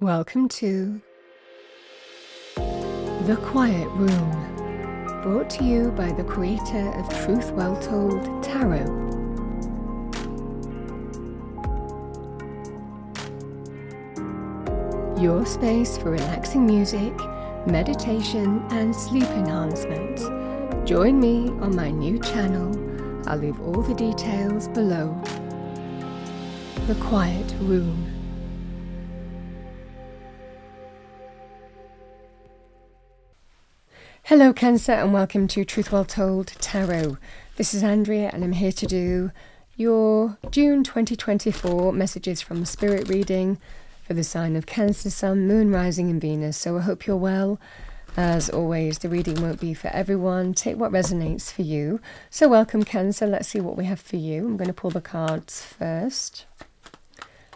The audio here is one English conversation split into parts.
Welcome to The Quiet Room, brought to you by the creator of Truth Well Told Tarot. Your space for relaxing music, meditation and sleep enhancement. Join me on my new channel. I'll leave all the details below. The Quiet Room. Hello Cancer, and welcome to Truth Well Told Tarot. This is Andrea and I'm here to do your June 2024 messages from the Spirit reading for the sign of Cancer, Sun, Moon, Rising and Venus. So I hope you're well. As always, the reading won't be for everyone. Take what resonates for you. So welcome Cancer, let's see what we have for you. I'm going to pull the cards first.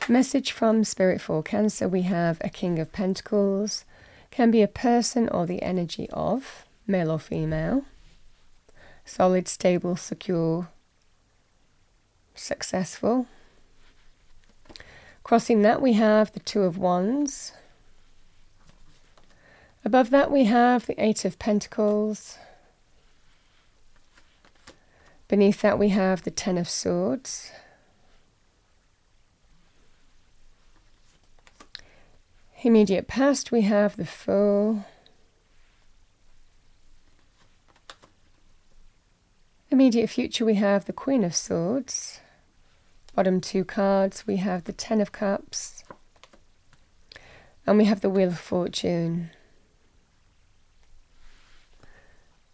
Message from Spirit for Cancer, we have a King of Pentacles. Can be a person or the energy of. Male or female, solid, stable, secure, successful. Crossing that we have the Two of Wands. Above that we have the Eight of Pentacles. Beneath that we have the Ten of Swords. Immediate past we have the Fool. Immediate future we have the Queen of Swords. Bottom two cards we have the Ten of Cups and we have the Wheel of Fortune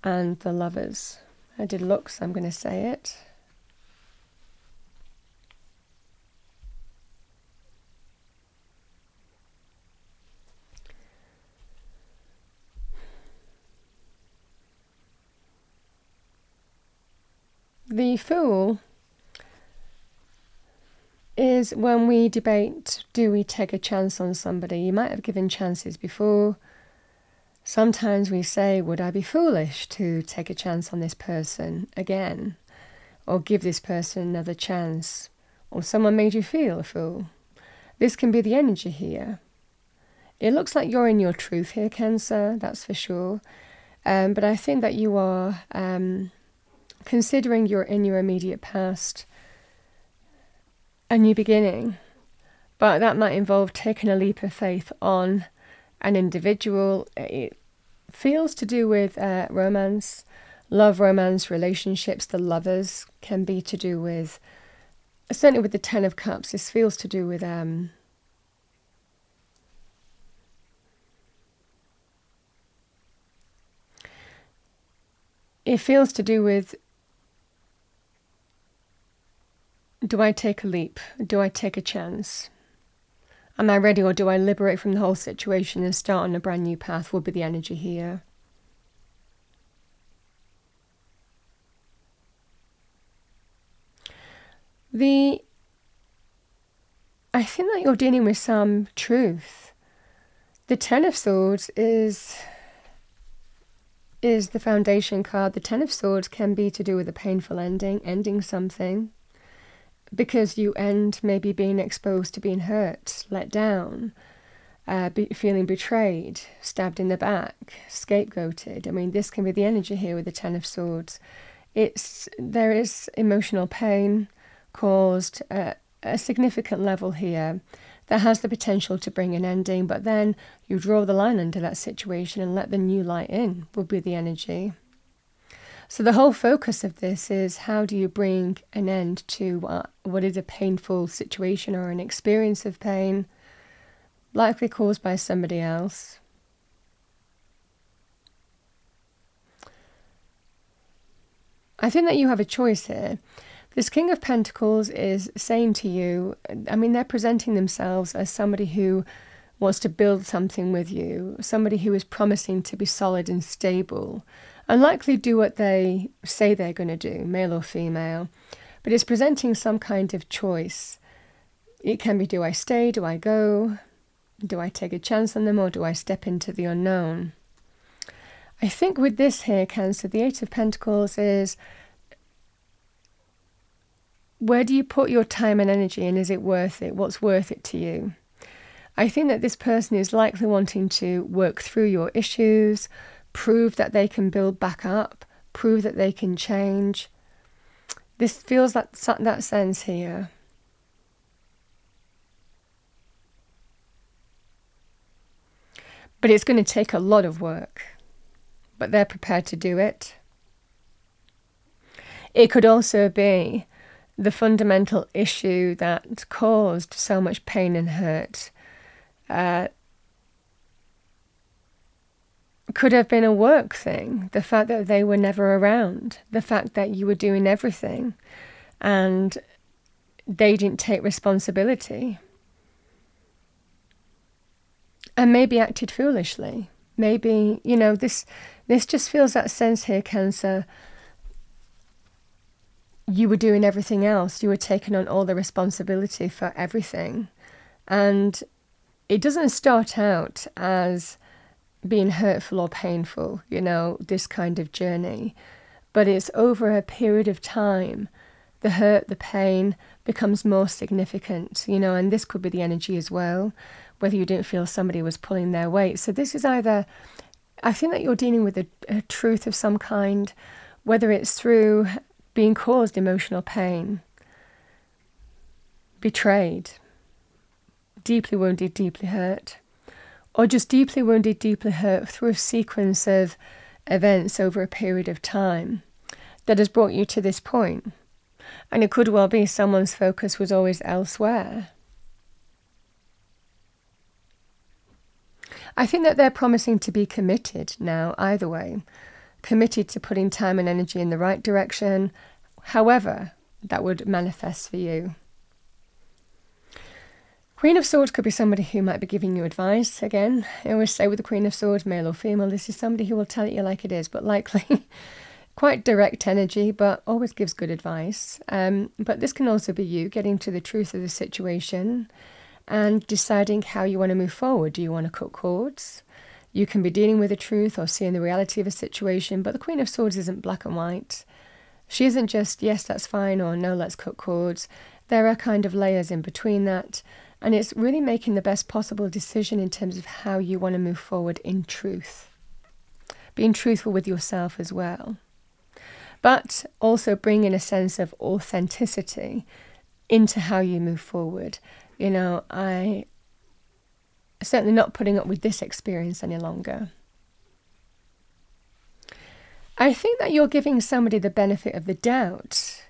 and the Lovers. I did look, so I'm going to say it. The Fool is when we debate, do we take a chance on somebody? You might have given chances before. Sometimes we say, would I be foolish to take a chance on this person again? Or give this person another chance? Or someone made you feel a fool. This can be the energy here. It looks like you're in your truth here, Cancer, that's for sure. But I think that you are... considering you're in your immediate past, a new beginning, but that might involve taking a leap of faith on an individual. It feels to do with romance, love, romance, relationships. The Lovers can be to do with, certainly with the Ten of Cups, this feels to do with it feels to do with, do I take a leap? Do I take a chance? Am I ready, or do I liberate from the whole situation and start on a brand new path? Will be the energy here. I think that you're dealing with some truth. The Ten of Swords is the foundation card. The Ten of Swords can be to do with a painful ending, ending something, because you end maybe being exposed to being hurt, let down, feeling betrayed, stabbed in the back, scapegoated. I mean, this can be the energy here with the Ten of Swords. There is emotional pain caused at a significant level here that has the potential to bring an ending, but then you draw the line under that situation and let the new light in, would be the energy. So the whole focus of this is, how do you bring an end to what is a painful situation or an experience of pain, likely caused by somebody else? I think that you have a choice here. This King of Pentacles is saying to you, I mean, they're presenting themselves as somebody who wants to build something with you, somebody who is promising to be solid and stable, and likely do what they say they're going to do, male or female, but it's presenting some kind of choice. It can be, do I stay, do I go, do I take a chance on them, or do I step into the unknown? I think with this here, Cancer, the Eight of Pentacles is, where do you put your time and energy, and is it worth it? What's worth it to you? I think that this person is likely wanting to work through your issues, prove that they can build back up, prove that they can change. This feels like that sense here. But it's going to take a lot of work, but they're prepared to do it. It could also be the fundamental issue that caused so much pain and hurt. Could have been a work thing, the fact that they were never around, the fact that you were doing everything and they didn't take responsibility. And maybe acted foolishly. Maybe, you know, this just feels that sense here, Cancer. You were doing everything else. You were taking on all the responsibility for everything. And it doesn't start out as being hurtful or painful, you know, this kind of journey. But it's over a period of time. The hurt, the pain becomes more significant, you know, and this could be the energy as well, whether you didn't feel somebody was pulling their weight. So this is either, I think that you're dealing with a truth of some kind, whether it's through being caused emotional pain, betrayed, deeply wounded, deeply hurt, or just deeply wounded, deeply hurt through a sequence of events over a period of time that has brought you to this point. And it could well be someone's focus was always elsewhere. I think that they're promising to be committed now, either way. Committed to putting time and energy in the right direction, however that would manifest for you. Queen of Swords could be somebody who might be giving you advice. Again, I always say with the Queen of Swords, male or female, this is somebody who will tell it you like it is, but likely quite direct energy, but always gives good advice. But this can also be you getting to the truth of the situation and deciding how you want to move forward. Do you want to cut cords? You can be dealing with the truth or seeing the reality of a situation, but the Queen of Swords isn't black and white. She isn't just, yes, that's fine, or no, let's cut cords. There are kind of layers in between that, and it's really making the best possible decision in terms of how you want to move forward in truth. Being truthful with yourself as well. But also bring in a sense of authenticity into how you move forward. You know, I'm certainly not putting up with this experience any longer. I think that you're giving somebody the benefit of the doubt.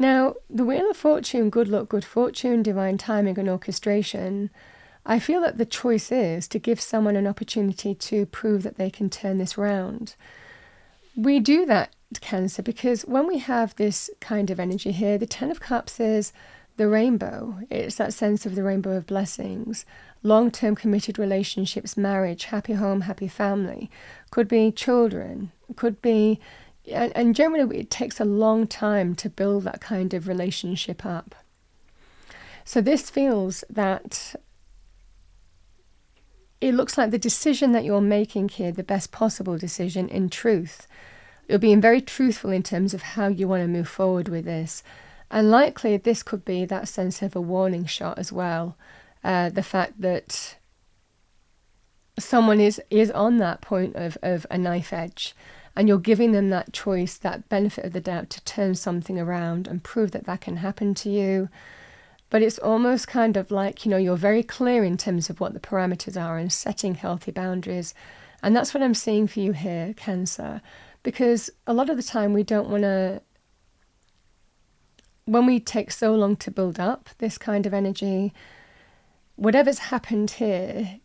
Now, the Wheel of Fortune, good luck, good fortune, divine timing and orchestration, I feel that the choice is to give someone an opportunity to prove that they can turn this round. We do that, Cancer, because when we have this kind of energy here, the Ten of Cups is the rainbow. It's that sense of the rainbow of blessings, long-term committed relationships, marriage, happy home, happy family, could be children, could be, and generally it takes a long time to build that kind of relationship up. So this feels that it looks like the decision that you're making here, the best possible decision in truth. You're being very truthful in terms of how you want to move forward with this. And likely this could be that sense of a warning shot as well. The fact that someone is on that point of a knife edge, and you're giving them that choice, that benefit of the doubt to turn something around and prove that that can happen to you. But it's almost kind of like, you know, you're very clear in terms of what the parameters are and setting healthy boundaries. And that's what I'm seeing for you here, Cancer. Because a lot of the time we don't want to, when we take so long to build up this kind of energy, whatever's happened here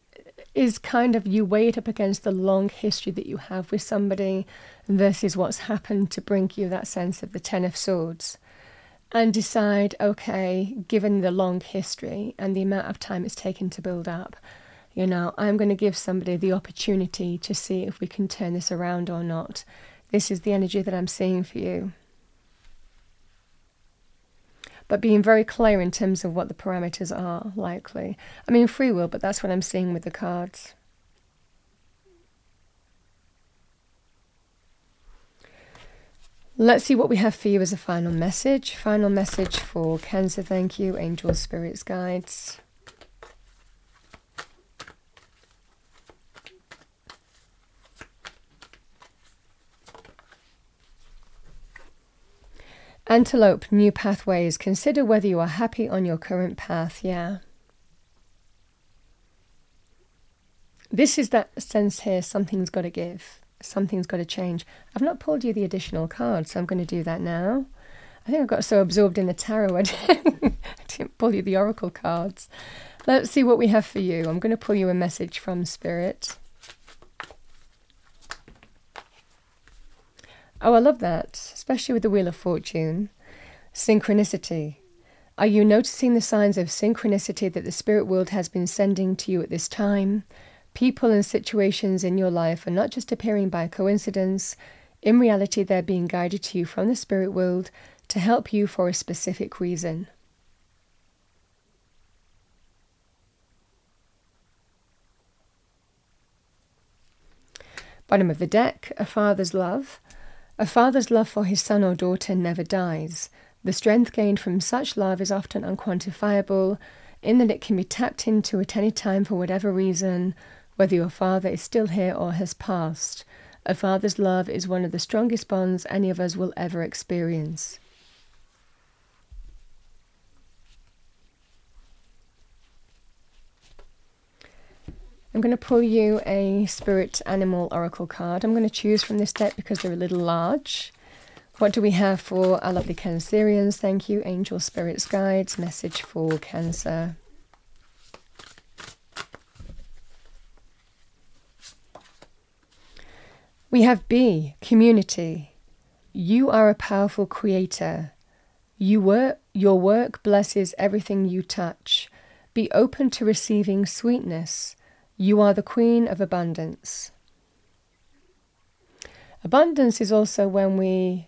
is kind of, you weigh it up against the long history that you have with somebody versus what's happened to bring you that sense of the Ten of Swords, and decide, okay, given the long history and the amount of time it's taken to build up, you know, I'm going to give somebody the opportunity to see if we can turn this around or not. This is the energy that I'm seeing for you. But being very clear in terms of what the parameters are, likely. I mean, free will, but that's what I'm seeing with the cards. Let's see what we have for you as a final message. Final message for Cancer. Thank you, Angel Spirits Guides. Antelope, new pathways. Consider whether you are happy on your current path. Yeah. This is that sense here, something's got to give. Something's got to change. I've not pulled you the additional card, so I'm going to do that now. I think I got so absorbed in the tarot, I didn't pull you the oracle cards. Let's see what we have for you. I'm going to pull you a message from Spirit. Oh, I love that, especially with the Wheel of Fortune. Synchronicity. Are you noticing the signs of synchronicity that the spirit world has been sending to you at this time? People and situations in your life are not just appearing by coincidence. In reality, they're being guided to you from the spirit world to help you for a specific reason. Bottom of the deck, a father's love. A father's love for his son or daughter never dies. The strength gained from such love is often unquantifiable, in that it can be tapped into at any time for whatever reason, whether your father is still here or has passed. A father's love is one of the strongest bonds any of us will ever experience. I'm going to pull you a spirit animal oracle card. I'm going to choose from this deck because they're a little large. What do we have for our lovely Cancerians? Thank you, Angel Spirits Guides. Message for Cancer. We have B, community. You are a powerful creator. Your work blesses everything you touch. Be open to receiving sweetness. You are the queen of abundance. Abundance is also when we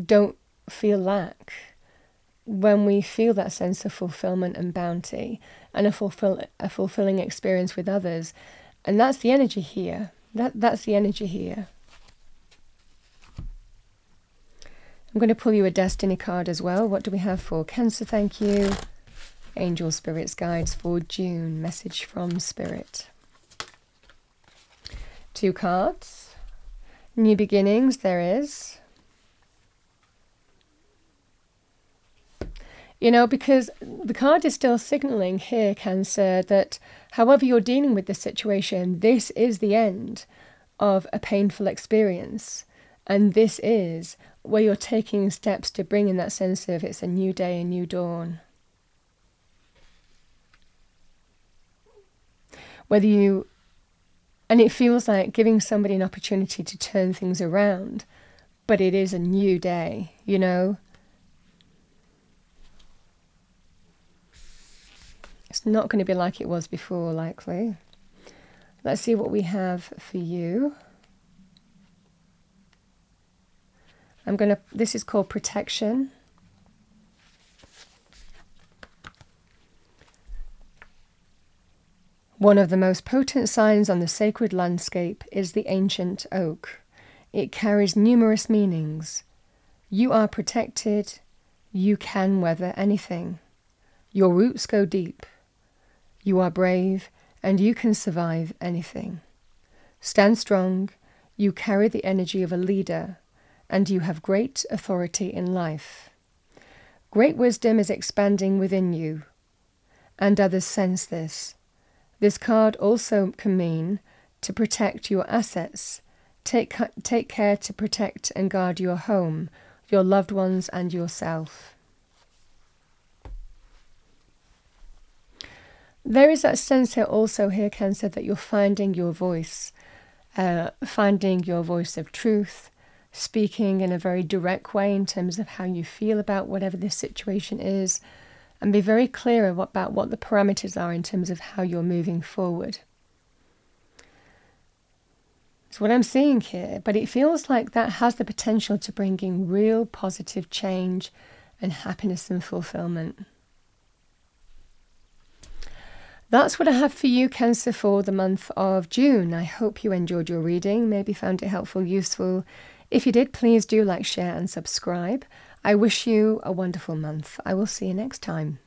don't feel lack, when we feel that sense of fulfillment and bounty and a fulfilling experience with others. And that's the energy here. That's the energy here. I'm going to pull you a destiny card as well. What do we have for Cancer? Thank you. Angel Spirits Guides for June. Message from Spirit. Two cards. New beginnings, there is. You know, because the card is still signaling here, Cancer, that however you're dealing with this situation, this is the end of a painful experience. And this is where you're taking steps to bring in that sense of it's a new day, a new dawn. Whether you, and it feels like giving somebody an opportunity to turn things around, but it is a new day, you know. It's not going to be like it was before, likely. Let's see what we have for you. This is called protection. One of the most potent signs on the sacred landscape is the ancient oak. It carries numerous meanings. You are protected. You can weather anything. Your roots go deep. You are brave and you can survive anything. Stand strong. You carry the energy of a leader and you have great authority in life. Great wisdom is expanding within you, and others sense this. This card also can mean to protect your assets. Take care to protect and guard your home, your loved ones and yourself. There is that sense here also here, Cancer, that you're finding your voice of truth, speaking in a very direct way in terms of how you feel about whatever this situation is, and be very clear about what the parameters are in terms of how you're moving forward. It's what I'm seeing here, but it feels like that has the potential to bring in real positive change and happiness and fulfillment. That's what I have for you, Cancer, for the month of June. I hope you enjoyed your reading, maybe found it helpful, useful. If you did, please do like, share and subscribe. I wish you a wonderful month. I will see you next time.